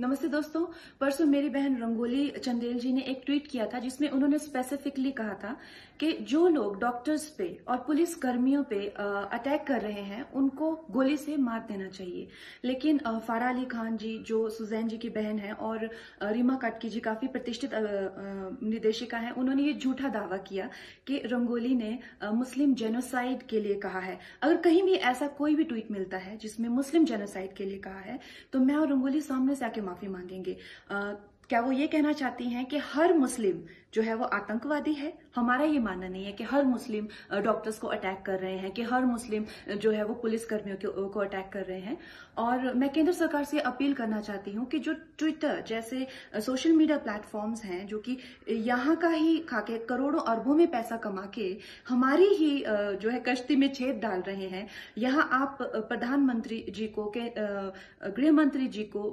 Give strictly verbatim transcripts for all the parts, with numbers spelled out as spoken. नमस्ते दोस्तों। परसों मेरी बहन रंगोली चंदेल जी ने एक ट्वीट किया था जिसमें उन्होंने स्पेसिफिकली कहा था कि जो लोग डॉक्टर्स पे और पुलिस कर्मियों पे अटैक कर रहे हैं उनको गोली से मार देना चाहिए। लेकिन फराली खान जी जो सुजैन जी की बहन है और रीमा काटकी जी काफी प्रतिष्ठित निर्देशिका है, उन्होंने ये झूठा दावा किया कि रंगोली ने मुस्लिम जेनोसाइड के लिए कहा है। अगर कहीं भी ऐसा कोई भी ट्वीट मिलता है जिसमें मुस्लिम जेनोसाइड के लिए कहा है तो मैं और रंगोली सामने से आके माफी मांगेंगे। आ, क्या वो ये कहना चाहती हैं कि हर मुस्लिम जो है वो आतंकवादी है? हमारा ये मानना नहीं है कि हर मुस्लिम डॉक्टर्स को अटैक कर रहे हैं, कि हर मुस्लिम जो है वो पुलिस कर्मियों को अटैक कर रहे हैं। और मैं केंद्र सरकार से अपील करना चाहती हूँ कि जो ट्विटर जैसे सोशल मीडिया प्लेटफॉर्म्स हैं जो कि यहाँ का ही खाके करोड़ों अरबों में पैसा कमा के हमारी ही जो है कश्ती में छेद डाल रहे हैं, यहाँ आप प्रधानमंत्री जी को, गृह मंत्री जी को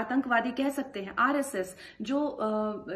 आतंकवादी कह सकते हैं। आर जो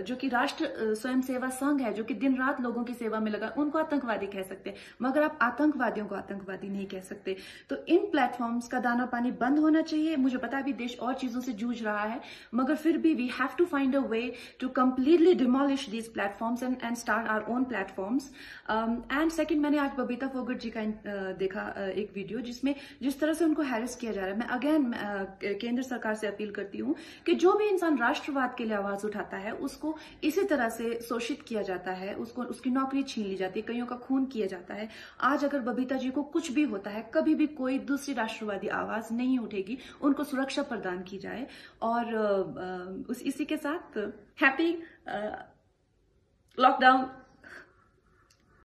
जो कि राष्ट्र स्वयं सेवा संघ है जो कि दिन रात लोगों की सेवा में लगा, उनको आतंकवादी कह सकते हैं, मगर आप आतंकवादियों को आतंकवादी नहीं कह सकते। तो इन प्लेटफॉर्म्स का दाना पानी बंद होना चाहिए। मुझे पता है अभी देश और चीजों से जूझ रहा है, मगर फिर भी we have to find a way to completely demolish these platforms and and start our own platforms. And second, मैंने आज बबीता फोगट जी का uh, देखा uh, एक वीडियो जिसमें जिस तरह से उनको हैरेस किया जा रहा है। मैं अगेन uh, केंद्र सरकार से अपील करती हूँ कि जो भी इंसान राष्ट्र के लिए आवाज उठाता है उसको इसी तरह से शोषित किया जाता है, उसको उसकी नौकरी छीन ली जाती है, कईयों का खून किया जाता है। आज अगर बबीता जी को कुछ भी होता है, कभी भी कोई दूसरी राष्ट्रवादी आवाज नहीं उठेगी, उनको सुरक्षा प्रदान की जाए। और उस इसी के साथ हैप्पी लॉकडाउन।